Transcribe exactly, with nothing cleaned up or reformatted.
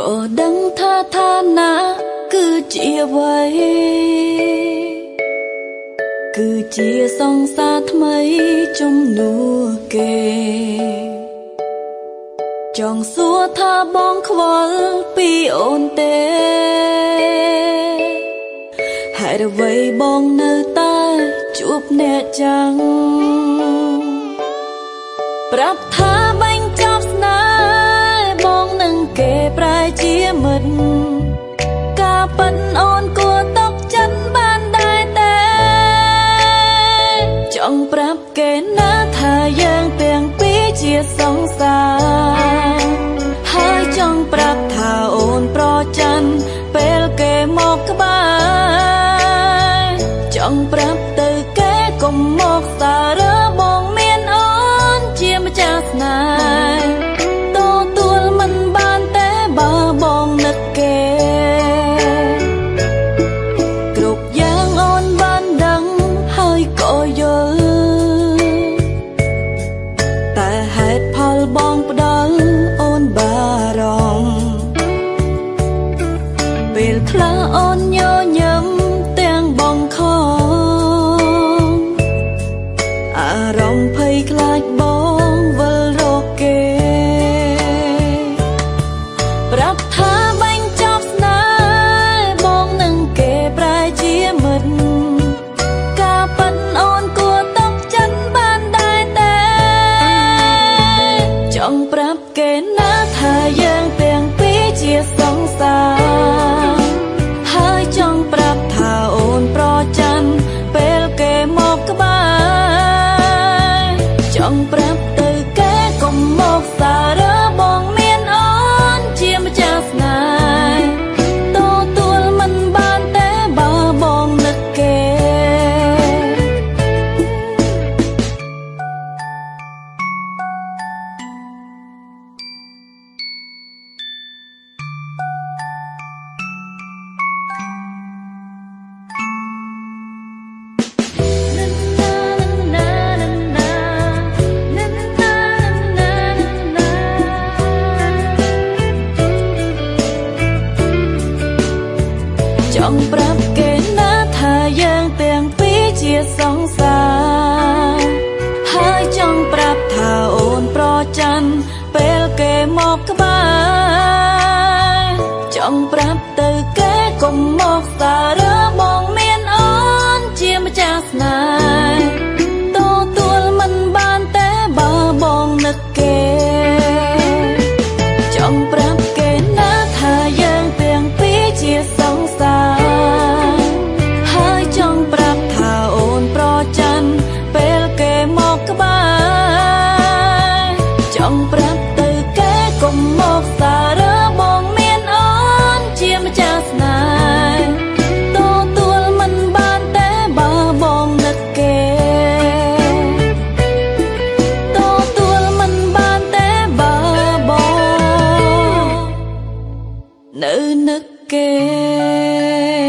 ก็ดังท่าท่านะคือเจียไว้คือเจียสองสาทไม่จมนัวเกจองสัวท่าบองควอลปีโอนเตหายระไว้บองเนื้อตาจูบแน่จังปรับท่าแบ่งจับนายบองหนึ่งเกปลายเจียมึนกาปันโอนกลัวตกจันบ้านได้แต่จ้องปรับเกณฑ์นะท่ายังเตียงปีเจียสองสารหายจ้องปรับท่าโอนปรอจันเปลเกหมอกบ้านจ้องปรับตือเกกมหมอกสาระบองเมียนโอนเจียมาจากนายโตตัวมันบานแต่บาบองนักเกกรุบยางโอนบานดังหายก่อยแต่เหตุพอลบองปดังโอนบารองเปลคลาโอนโยยำเตียงบองคออารมณ์ไพคลาดบองเวลโรเกปรับท่าแบ่งจับนายบองหนึ่งเกปลายเจียมึนกาปันโอนกลัวตกจันบ้านได้แต่จ้องปรับเกณฑ์นะท่ายังเตียงปีเจียสองสารหายจ้องปรับท่าโอนปรอจันเปลเกหมอกบ้านจ้องปรับตือแกกมหมอกสาระบองเมียนอ่อนเจียมาจากนายโตตัวมันบานแต่บาบองนักเกปรับเกณฑ์นะท่ายังเตียงปีเจียสองสารหายจ้องปรับท่าโอนปรอจันเปลเกหมอกบ้านจ้องปรับตือแกกมหมอกสาระบองเมียนอ่อนเจียมาจากนายโตตัวมันบานแต่บาบองนักเกจ้องปรับเกณฑ์นะท่ายังเตียงปีเจียสองสารNữ nước kia